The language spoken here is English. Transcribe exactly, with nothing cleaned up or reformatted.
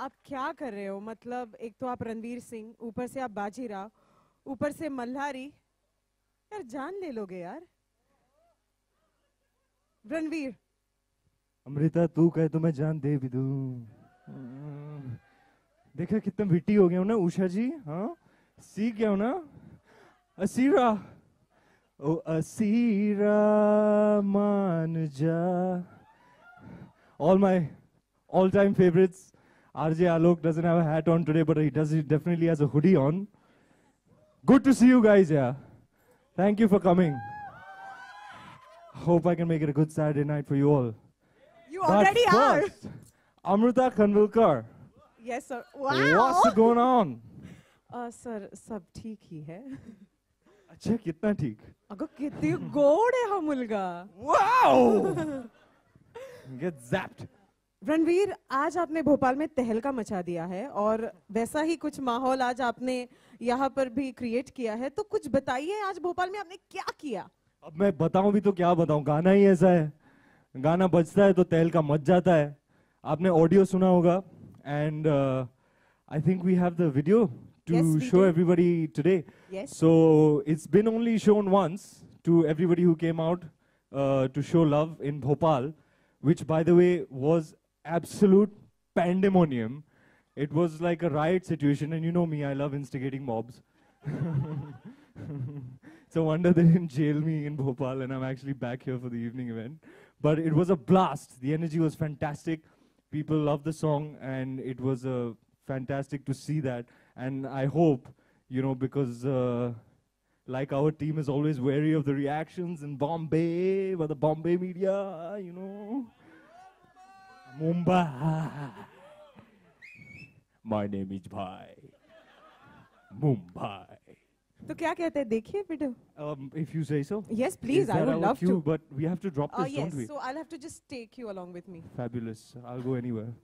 आप क्या कर रहे हो? मतलब एक तो आप रणवीर सिंह, ऊपर से आप बाजीराव, ऊपर से मल्हारी, यार जान ले लोगे यार। रणवीर, अमृता तू कहे तो मैं जान दे भी दूं। देखा कितना विटी हो गया हो ना उषा जी, हाँ सीख गया हो ना। असीरा, ओ असीरा मान जा। All my all-time favorites. R J Alok doesn't have a hat on today, but he does. He definitely has a hoodie on. Good to see you guys here. Thank you for coming. Hope I can make it a good Saturday night for you all. You but already first, are. Amrita Khanvilkar. Yes, sir. Wow. What's going on? Uh, sir, सब ठीक ही है. अच्छा कितना ठीक? अगर कितनी गोड़ है हमलगा. Wow. Get zapped. रणवीर, आज आपने भोपाल में तहलका मचा दिया है और वैसा ही कुछ माहौल आज आपने यहाँ पर भी क्रिएट किया है, तो कुछ बताइए आज भोपाल में आपने क्या किया। अब मैं बताऊं भी तो क्या बताऊं, गाना ही ऐसा है, गाना बजता है तो तहलका मच जाता है। आपने ऑडियो सुना होगा and I think we have the video to show everybody today, so it's been only shown once to everybody who came out to show love in Bhopal, which by the way was absolute pandemonium. It was like a riot situation, and you know me, I love instigating mobs. It's a wonder they didn't jail me in Bhopal and I'm actually back here for the evening event. But it was a blast, the energy was fantastic, people loved the song and it was uh, fantastic to see that. And I hope, you know, because uh, like our team is always wary of the reactions in Bombay, by the Bombay media, you know. Mumbai. My name is Bhai. Mumbai. So what do you say? Let's see. If you say so. Yes, please. I would love to. But we have to drop this, don't we? Yes, so I'll have to just take you along with me. Fabulous. I'll go anywhere.